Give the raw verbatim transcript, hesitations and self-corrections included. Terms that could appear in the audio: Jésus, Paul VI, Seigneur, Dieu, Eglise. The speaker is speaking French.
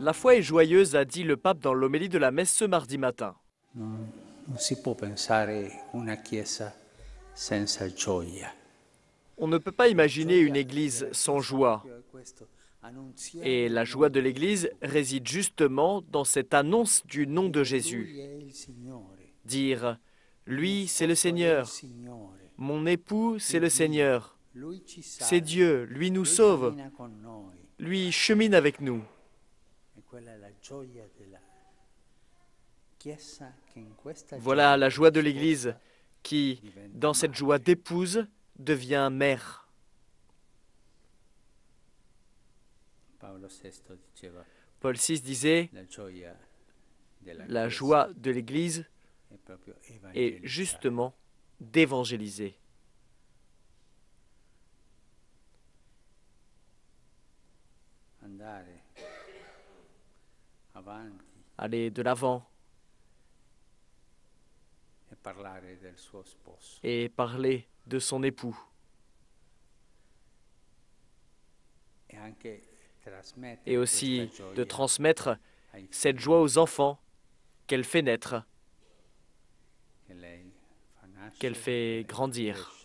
La foi est joyeuse, a dit le pape dans l'homélie de la messe ce mardi matin. Non, non si può pensare una chiesa senza gioia. On ne peut pas imaginer une église sans joie. Et la joie de l'Église réside justement dans cette annonce du nom de Jésus. Dire « Lui, c'est le Seigneur. Mon époux, c'est le Seigneur. C'est Dieu, lui nous sauve. Lui chemine avec nous. » Voilà la joie de l'Église qui, dans cette joie d'épouse, devient mère. Paul six disait, la joie de l'Église est justement d'évangéliser. Aller de l'avant et parler de son époux. Et aussi de transmettre cette joie aux enfants qu'elle fait naître, qu'elle fait grandir.